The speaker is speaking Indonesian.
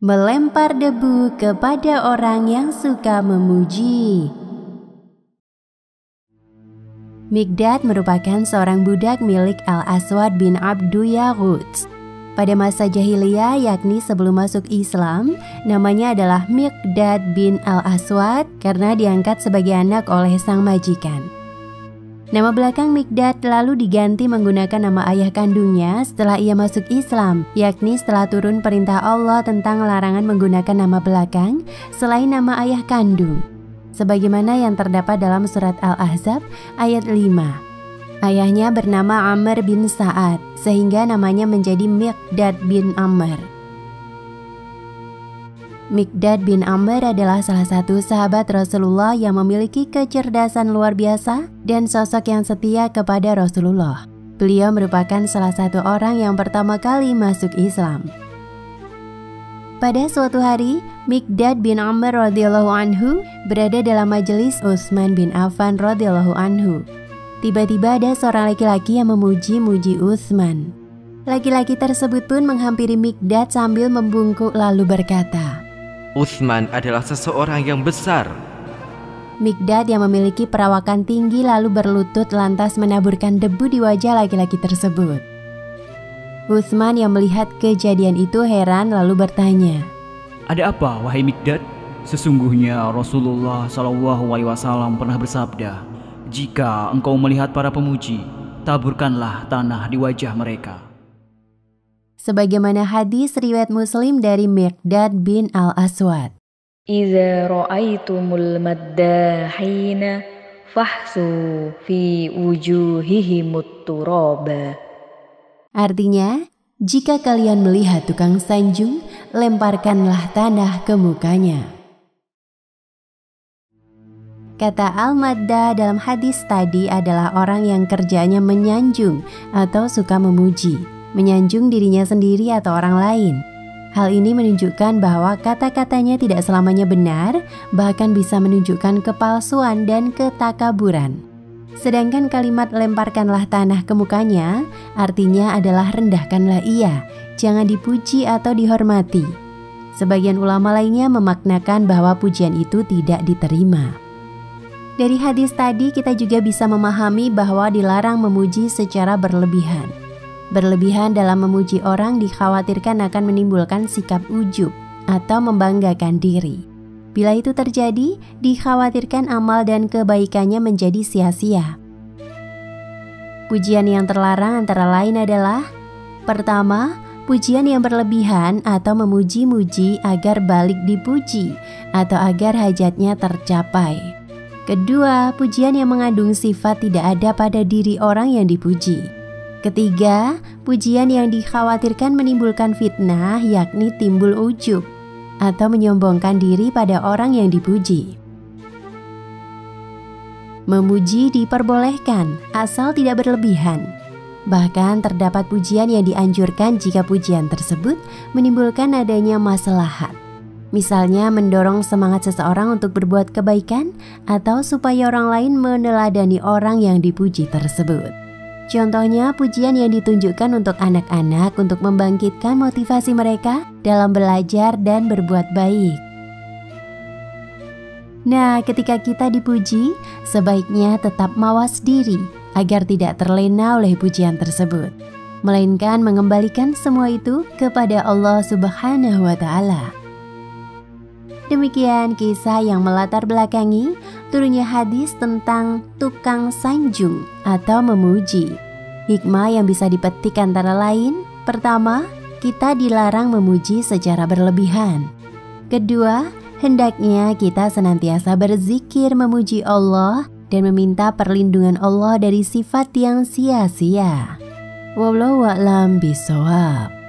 Melempar debu kepada orang yang suka memuji. Miqdad merupakan seorang budak milik Al-Aswad bin Abdu Ya'ruz. Pada masa jahiliyah, yakni sebelum masuk Islam, namanya adalah Miqdad bin Al-Aswad karena diangkat sebagai anak oleh sang majikan. Nama belakang Miqdad lalu diganti menggunakan nama ayah kandungnya setelah ia masuk Islam, yakni setelah turun perintah Allah tentang larangan menggunakan nama belakang selain nama ayah kandung, sebagaimana yang terdapat dalam surat Al-Ahzab ayat 5. Ayahnya bernama Amr bin Sa'ad, sehingga namanya menjadi Miqdad bin Amr. Miqdad bin Amr adalah salah satu sahabat Rasulullah yang memiliki kecerdasan luar biasa dan sosok yang setia kepada Rasulullah. Beliau merupakan salah satu orang yang pertama kali masuk Islam. Pada suatu hari, Miqdad bin Amr radhiyallahu anhu berada dalam majelis Utsman bin Affan radhiyallahu anhu. Tiba-tiba ada seorang laki-laki yang memuji-muji Utsman. Laki-laki tersebut pun menghampiri Miqdad sambil membungkuk lalu berkata, "Utsman adalah seseorang yang besar." Miqdad yang memiliki perawakan tinggi lalu berlutut lantas menaburkan debu di wajah laki-laki tersebut. Utsman yang melihat kejadian itu heran lalu bertanya, "Ada apa, wahai Miqdad? Sesungguhnya Rasulullah SAW pernah bersabda, jika engkau melihat para pemuji, taburkanlah tanah di wajah mereka." Sebagaimana hadis riwayat Muslim dari Miqdad bin Al-Aswad, "Iza ra'aitumul maddahina fahsu fi wujuhihimut turaba." Artinya, jika kalian melihat tukang sanjung, lemparkanlah tanah ke mukanya. Kata al-Maddah dalam hadis tadi adalah orang yang kerjanya menyanjung atau suka memuji, menyanjung dirinya sendiri atau orang lain. Hal ini menunjukkan bahwa kata-katanya tidak selamanya benar, bahkan bisa menunjukkan kepalsuan dan ketakaburan. Sedangkan kalimat "lemparkanlah tanah ke mukanya" artinya adalah rendahkanlah ia, jangan dipuji atau dihormati. Sebagian ulama lainnya memaknakan bahwa pujian itu tidak diterima. Dari hadis tadi kita juga bisa memahami bahwa dilarang memuji secara berlebihan. Berlebihan dalam memuji orang dikhawatirkan akan menimbulkan sikap ujub atau membanggakan diri. Bila itu terjadi, dikhawatirkan amal dan kebaikannya menjadi sia-sia. Pujian yang terlarang antara lain adalah: pertama, pujian yang berlebihan atau memuji-muji agar balik dipuji atau agar hajatnya tercapai. Kedua, pujian yang mengandung sifat tidak ada pada diri orang yang dipuji. Ketiga, pujian yang dikhawatirkan menimbulkan fitnah, yakni timbul ujub atau menyombongkan diri pada orang yang dipuji. Memuji diperbolehkan asal tidak berlebihan. Bahkan terdapat pujian yang dianjurkan jika pujian tersebut menimbulkan adanya maslahat. Misalnya mendorong semangat seseorang untuk berbuat kebaikan atau supaya orang lain meneladani orang yang dipuji tersebut. Contohnya pujian yang ditunjukkan untuk anak-anak untuk membangkitkan motivasi mereka dalam belajar dan berbuat baik. Nah, ketika kita dipuji, sebaiknya tetap mawas diri agar tidak terlena oleh pujian tersebut, melainkan mengembalikan semua itu kepada Allah Subhanahu wa Ta'ala. Demikian kisah yang melatar belakangi turunnya hadis tentang tukang sanjung atau memuji. Hikmah yang bisa dipetik antara lain: pertama, kita dilarang memuji secara berlebihan. Kedua, hendaknya kita senantiasa berzikir memuji Allah dan meminta perlindungan Allah dari sifat yang sia-sia. Wallahu a'lam bishawab.